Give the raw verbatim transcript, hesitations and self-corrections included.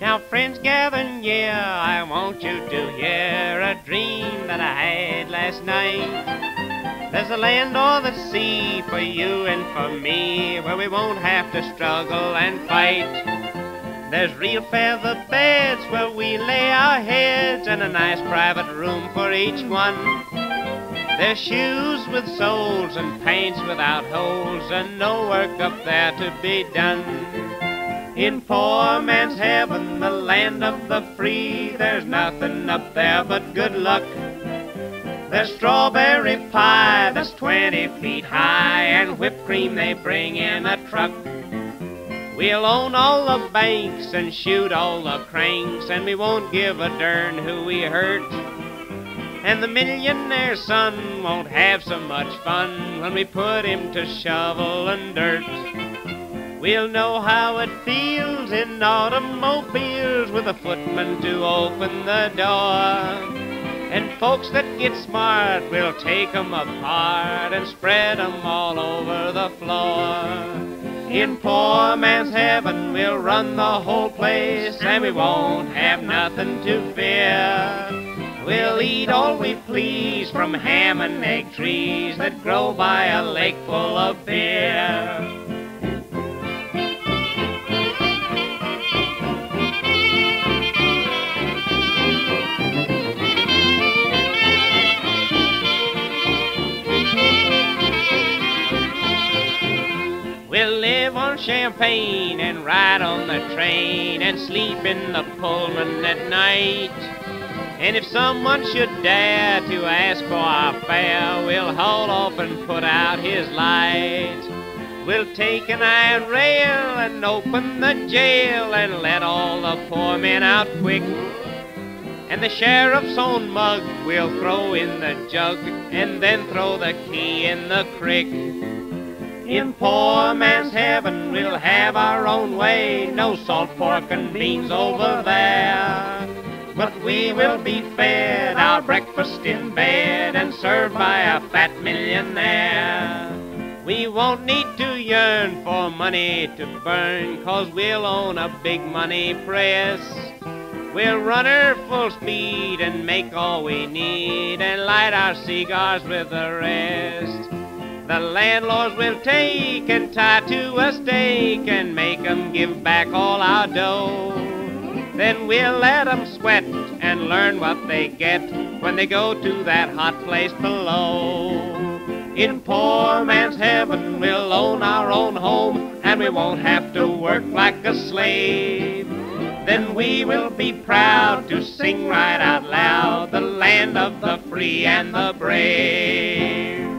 Now, friends, Gavin, yeah, I want you to hear a dream that I had last night. There's a land or the sea for you and for me, where we won't have to struggle and fight. There's real feather beds where we lay our heads, and a nice private room for each one. There's shoes with soles and paints without holes, and no work up there to be done. In poor man's heaven, the land of the free, there's nothing up there but good luck. There's strawberry pie that's twenty feet high, and whipped cream they bring in a truck. We'll own all the banks and shoot all the cranks, and we won't give a darn who we hurt. And the millionaire's son won't have so much fun when we put him to shovel and dirt. We'll know how it feels in automobiles with a footman to open the door. And folks that get smart, we'll take 'em apart and spread 'em all over the floor. In poor man's heaven, we'll run the whole place, and we won't have nothing to fear. We'll eat all we please from ham and egg trees that grow by a lake full of beer. We'll live on champagne and ride on the train and sleep in the Pullman at night. And if someone should dare to ask for our fare, we'll haul off and put out his light. We'll take an iron rail and open the jail and let all the poor men out quick. And the sheriff's own mug we'll throw in the jug and then throw the key in the creek. In poor man's heaven, we'll have our own way, no salt pork and beans over there. But we will be fed our breakfast in bed and served by a fat millionaire. We won't need to yearn for money to burn, 'cause we'll own a big money press. We'll run her full speed and make all we need and light our cigars with the rest. The landlords will take and tie to a stake and make 'em give back all our dough. Then we'll let 'em sweat and learn what they get when they go to that hot place below. In poor man's heaven, we'll own our own home and we won't have to work like a slave. Then we will be proud to sing right out loud, the land of the free and the brave.